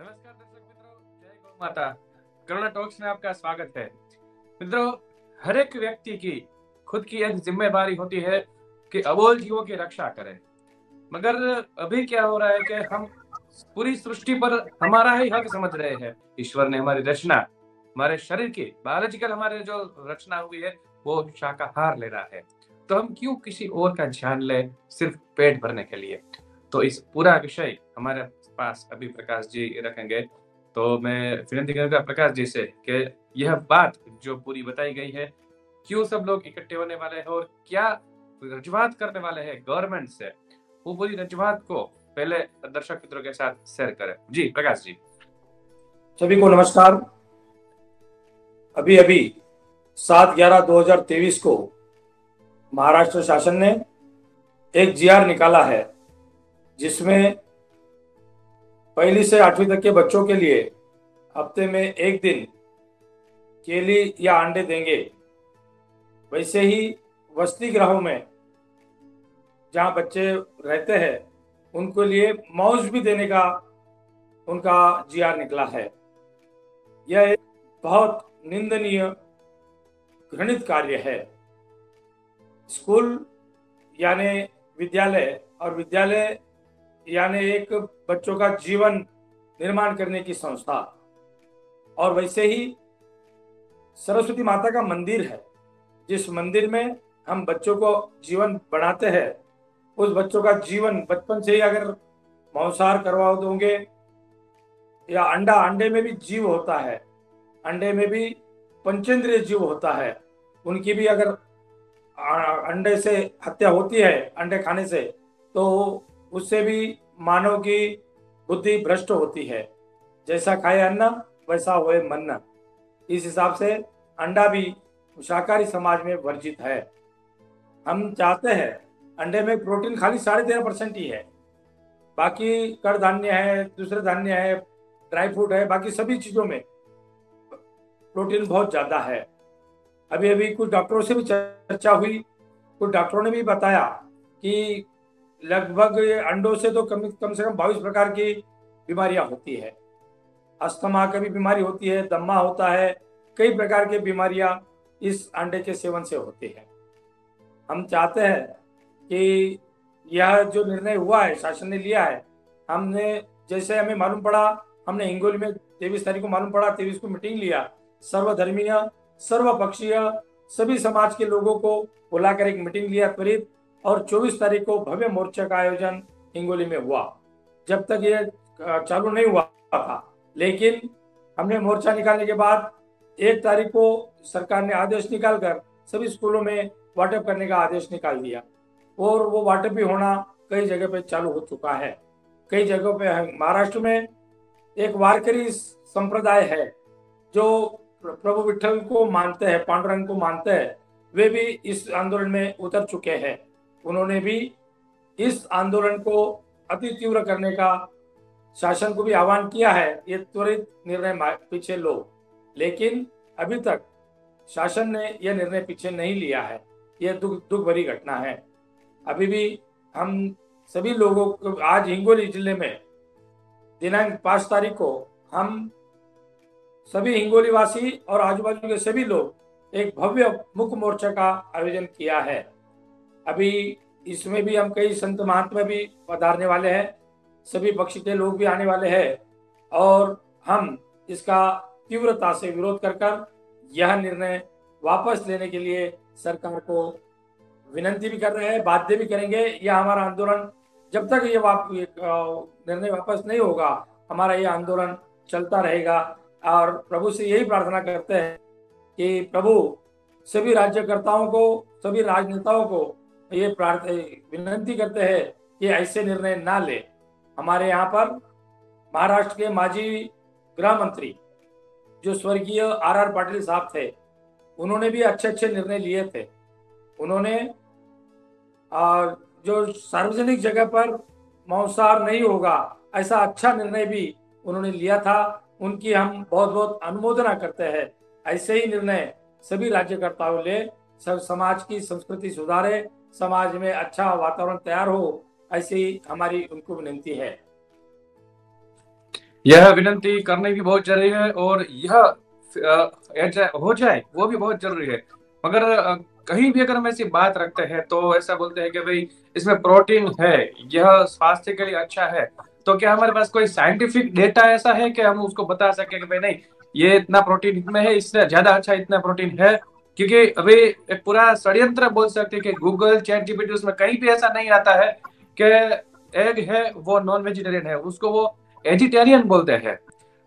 नमस्कार दर्शक मित्रों, जय गौ माता। करुणा टॉक्स में आपका स्वागत है। मित्रों, हर एक व्यक्ति की खुद की एक जिम्मेदारी होती है कि अबोल जीवों की रक्षा करें, मगर अभी क्या हो रहा है कि हम पूरी सृष्टि पर हमारा ही हक समझ रहे हैं। ईश्वर ने हमारी रचना, हमारे शरीर की बायोलॉजिकल हमारे जो रचना हुई है वो शाकाहार ले रहा है, तो हम क्यों किसी और का ध्यान ले सिर्फ पेट भरने के लिए। तो इस पूरा विषय हमारे पास अभी प्रकाश जी रखेंगे, तो मैं विनती करूंगा प्रकाश जी से कि यह बात जो पूरी बताई गई है, क्यों सब लोग इकट्ठे होने वाले हैं और क्या रजवाद करने वाले हैं गवर्नमेंट से, वो पूरी रजवाद को पहले दर्शक मित्रों के साथ शेयर करें। जी प्रकाश जी, सभी को नमस्कार। अभी अभी 7/11/2023 को महाराष्ट्र शासन ने एक GR निकाला है, जिसमें 1 से 8वीं तक के बच्चों के लिए हफ्ते में 1 दिन केली या अंडे देंगे। वैसे ही वस्ती ग्राहों में जहाँ बच्चे रहते हैं उनके लिए मौज भी देने का उनका GR निकला है। यह एक बहुत निंदनीय घृणित कार्य है। स्कूल यानी विद्यालय और विद्यालय यानी एक बच्चों का जीवन निर्माण करने की संस्था, और वैसे ही सरस्वती माता का मंदिर है, जिस मंदिर में हम बच्चों को जीवन बनाते हैं। उस बच्चों का जीवन बचपन से ही अगर मांसाहार करवा दोगे या अंडे में भी जीव होता है, अंडे में भी पंचेंद्रिय जीव होता है, उनकी भी अगर अंडे से हत्या होती है, अंडे खाने से, तो उससे भी मानव की बुद्धि भ्रष्ट होती है। जैसा खाए अन्न वैसा होए मन्न। इस हिसाब से अंडा भी शाकाहारी समाज में वर्जित है। हम चाहते हैं अंडे में प्रोटीन खाली 13.5% ही है, बाकी कड़धान्य है, दूसरे धान्य है, ड्राई फ्रूट है, बाकी सभी चीज़ों में प्रोटीन बहुत ज़्यादा है। अभी अभी कुछ डॉक्टरों से भी चर्चा हुई, कुछ डॉक्टरों ने भी बताया कि लगभग अंडों से तो कम से कम 22 प्रकार की बीमारियां होती है। अस्थमा की भी बीमारी होती है, दमा होता है, कई प्रकार की बीमारियां इस अंडे के सेवन से होती है। हम चाहते हैं कि यह जो निर्णय हुआ है, शासन ने लिया है, हमने जैसे हमें मालूम पड़ा, हमने हिंगोली में 23 तारीख को मालूम पड़ा, 23 को मीटिंग लिया, सर्वधर्मीय सर्वपक्षीय सभी समाज के लोगों को बुलाकर एक मीटिंग लिया त्वरित, और 24 तारीख को भव्य मोर्चा का आयोजन हिंगोली में हुआ। जब तक ये चालू नहीं हुआ था, लेकिन हमने मोर्चा निकालने के बाद 1 तारीख को सरकार ने आदेश निकालकर सभी स्कूलों में वाटअप करने का आदेश निकाल दिया, और वो वाटअप भी होना कई जगह पे चालू हो चुका है। कई जगहों पे महाराष्ट्र में एक वारकरी संप्रदाय है जो प्रभु विठल को मानते हैं, पांडुरंग को मानते हैं, वे भी इस आंदोलन में उतर चुके हैं। उन्होंने भी इस आंदोलन को अति तीव्र करने का शासन को भी आह्वान किया है, ये त्वरित निर्णय पीछे लो, लेकिन अभी तक शासन ने यह निर्णय पीछे नहीं लिया है। यह दुख भरी घटना है। अभी भी हम सभी लोगों को आज हिंगोली जिले में दिनांक 5 तारीख को हम सभी हिंगोली वासी और आजू बाजू के सभी लोग एक भव्य मुख्य मोर्चा का आयोजन किया है। अभी इसमें भी हम कई संत महात्मा भी पधारने वाले हैं, सभी पक्ष के लोग भी आने वाले हैं, और हम इसका तीव्रता से विरोध कर यह निर्णय वापस लेने के लिए सरकार को विनंती भी कर रहे हैं, बाध्य भी करेंगे। यह हमारा आंदोलन जब तक ये निर्णय वापस नहीं होगा, हमारा ये आंदोलन चलता रहेगा। और प्रभु से यही प्रार्थना करते हैं कि प्रभु सभी राज्यकर्ताओं को, सभी राजनेताओं को ये विनती करते हैं कि ऐसे निर्णय ना ले। हमारे यहाँ पर महाराष्ट्र के माजी गृह मंत्री जो स्वर्गीय RR पाटिल साहब थे, उन्होंने भी अच्छे अच्छे निर्णय लिए थे। उन्होंने जो सार्वजनिक जगह पर मांसाहार नहीं होगा ऐसा अच्छा निर्णय भी उन्होंने लिया था, उनकी हम बहुत बहुत अनुमोदना करते हैं। ऐसे ही निर्णय सभी राज्यकर्ताओं ले, सब समाज की संस्कृति सुधारे, समाज में अच्छा वातावरण तैयार हो, ऐसी हमारी उनको विनती है। यह विनती करने भी बहुत जरूरी है और यह हो जाए वो भी बहुत जरूरी है। मगर कहीं भी अगर हम ऐसी बात रखते हैं तो ऐसा बोलते हैं कि भाई इसमें प्रोटीन है, यह स्वास्थ्य के लिए अच्छा है, तो क्या हमारे पास कोई साइंटिफिक डेटा ऐसा है कि हम उसको बता सके कि भाई नहीं ये इतना प्रोटीन इसमें है, इससे ज्यादा अच्छा इतना प्रोटीन है? क्योंकि अभी एक पूरा षड्यंत्र बोल सकते हैं कि गूगल चैट जीपीटी उसमें कहीं भी ऐसा नहीं आता है कि एग है वो नॉन वेजिटेरियन है, उसको वो एजिटेरियन बोलते हैं।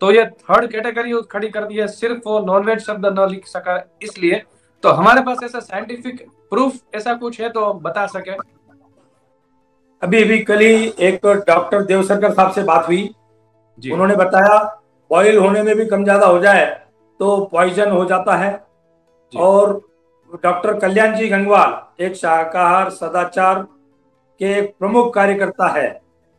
तो ये थर्ड कैटेगरी खड़ी कर दी है, सिर्फ वो नॉन वेज शब्द न लिख सका इसलिए। तो हमारे पास ऐसा साइंटिफिक प्रूफ ऐसा कुछ है तो बता सके। अभी कल ही एक डॉक्टर देवशंकर साहब से बात हुई जी। उन्होंने बताया बॉयल होने में भी कम ज्यादा हो जाए तो पॉइजन हो जाता है। और डॉक्टर कल्याण जी गंगवाल एक शाकाहार सदाचार के प्रमुख कार्यकर्ता है,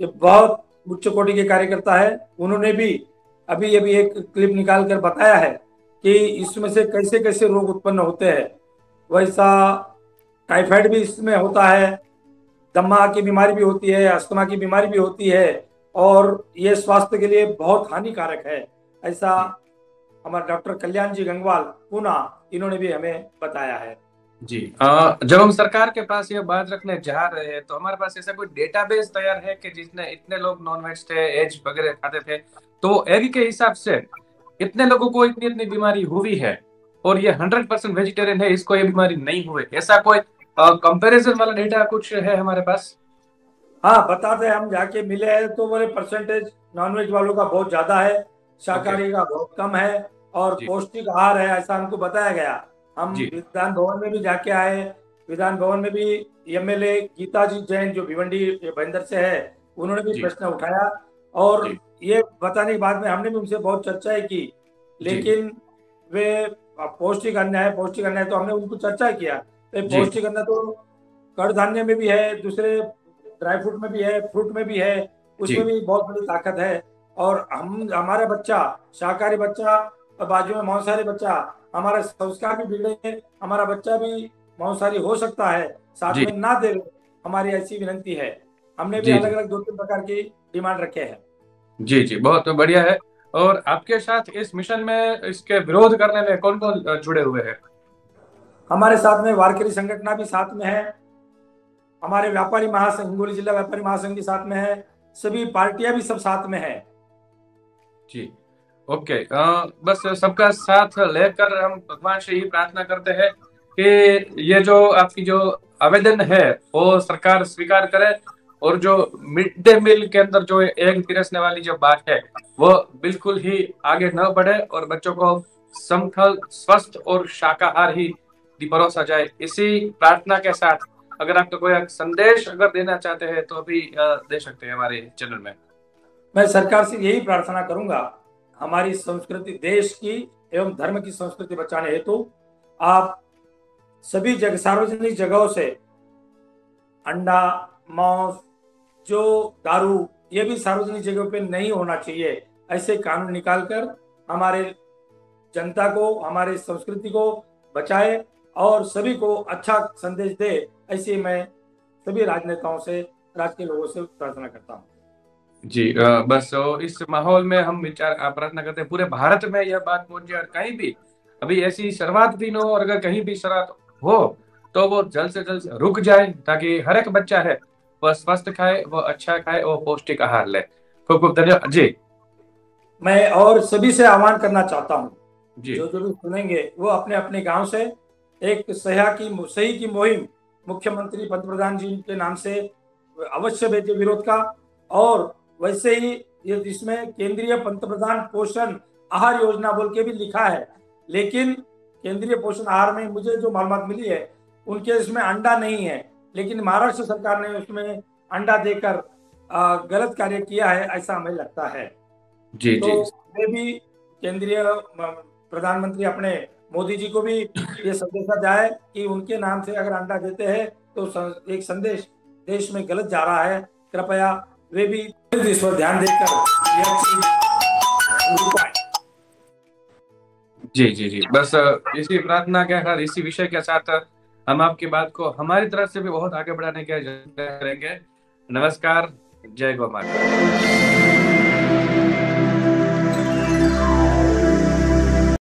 ये बहुत उच्च कोटि के कार्यकर्ता है। उन्होंने भी अभी एक क्लिप निकाल कर बताया है कि इसमें से कैसे कैसे रोग उत्पन्न होते हैं। वैसा टाइफाइड भी इसमें होता है, दमा की बीमारी भी होती है, अस्थमा की बीमारी भी होती है और ये स्वास्थ्य के लिए बहुत हानिकारक है, ऐसा हमारे डॉक्टर कल्याण जी गंगवाल पुणे इन्होंने भी हमें बताया है जी। जब हम सरकार के पास ये बात रखने जा रहे हैं तो हमारे पास ऐसा कोई डेटाबेस तैयार है कि जिसने इतने लोग नॉनवेज थे, एज वगैरह खाते थे, तो एग के हिसाब से इतने लोगों को इतनी इतनी बीमारी हुई है और ये 100% वेजिटेरियन है, इसको ये बीमारी नहीं हुई, ऐसा कोई कंपैरिजन वाला डेटा कुछ है हमारे पास? हाँ बताते हैं, हम जाके मिले हैं तो बोले परसेंटेज नॉनवेज वालों का बहुत ज्यादा है, शाकाहारी का बहुत कम है और पौष्टिक आहार है, ऐसा हमको बताया गया। हम विधान भवन में भी जाके आए, विधान भवन में भी MLA गीताजी जैन जो भिवंडी बंदर से है उन्होंने भी प्रश्न उठाया और ये बताने के बाद में हमने भी उनसे बहुत चर्चा की, लेकिन वे पौष्टिक अन्न है तो हमने उनको चर्चा किया। पौष्टिक अन्न तो कडधान्य में भी है, दूसरे ड्राई फ्रूट में भी है, फ्रूट में भी है, उसमें भी बहुत बड़ी ताकत है। और हमारा बच्चा शाकाहारी बच्चा बाजू में मांसाहारी बच्चा, हमारा संस्कार भी बिगड़े, हमारा बच्चा भी मांसाहारी हो सकता है, साथ में ना दे, हमारी ऐसी विनती है। हमने भी अलग अलग 2-3 प्रकार की डिमांड रखे हैं जी। जी बहुत बढ़िया है। और आपके साथ इस मिशन में इसके विरोध करने में कौन कौन जुड़े हुए हैं? हमारे साथ में वारकरी संगठन भी साथ में है, हमारे व्यापारी महासंघ हिंगोली जिला व्यापारी महासंघ भी साथ में है, सभी पार्टियां भी सब साथ में है जी। ओके बस सबका साथ लेकर हम भगवान से ही प्रार्थना करते हैं कि ये जो आपकी जो आवेदन है वो सरकार स्वीकार करे और जो मिड डे मील के अंदर जो एग पिरसने वाली जो बात है वो बिल्कुल ही आगे न बढ़े और बच्चों को समतल स्वस्थ और शाकाहार ही परोसा जाए। इसी प्रार्थना के साथ अगर आपको कोई संदेश अगर देना चाहते हैं तो भी दे सकते हैं हमारे चैनल में। मैं सरकार से यही प्रार्थना करूंगा, हमारी संस्कृति देश की एवं धर्म की संस्कृति बचाने हेतु तो आप सभी जगह सार्वजनिक जगहों से अंडा मांस जो दारू ये भी सार्वजनिक जगह पे नहीं होना चाहिए, ऐसे कानून निकालकर हमारे जनता को हमारे संस्कृति को बचाए और सभी को अच्छा संदेश दे, ऐसी मैं सभी राजनेताओं से राजकीय लोगों से प्रार्थना करता हूँ जी। बस इस माहौल में हम विचार प्रार्थना करते हैं पूरे भारत में यह बात पहुंचे और कहीं भी अभी ऐसी शराब भी न हो और अगर कहीं भी शराब हो तो वो जल्द से जल्द रुक जाए ताकि हर एक बच्चा है वह स्वस्थ खाए, वह अच्छा खाए और पौष्टिक आहार ले। खूब खूब धन्यवाद जी। मैं और सभी से आह्वान करना चाहता हूँ जो भी सुनेंगे वो अपने अपने गांव से एक सही की मुहिम मुख्यमंत्री पंतप्रधान जी के नाम से अवश्य भेजे विरोध का। और वैसे ही ये इसमें केंद्रीय पंतप्रधान पोषण आहार योजना बोल के भी लिखा है, लेकिन केंद्रीय पोषण आहार में मुझे जो मालूमात मिली है उनके इसमें अंडा नहीं है, लेकिन महाराष्ट्र सरकार ने उसमें अंडा देकर गलत कार्य किया है ऐसा हमें लगता है जी। तो भी केंद्रीय प्रधानमंत्री अपने मोदी जी को भी ये संदेश जाए कि उनके नाम से अगर अंडा देते हैं तो एक संदेश देश में गलत जा रहा है, कृपया वे भी इस पर ध्यान देकर जी। बस इसी प्रार्थना के साथ इसी विषय के साथ हम आपकी बात को हमारी तरफ से भी बहुत आगे बढ़ाने के करेंगे। नमस्कार, जय गो माता।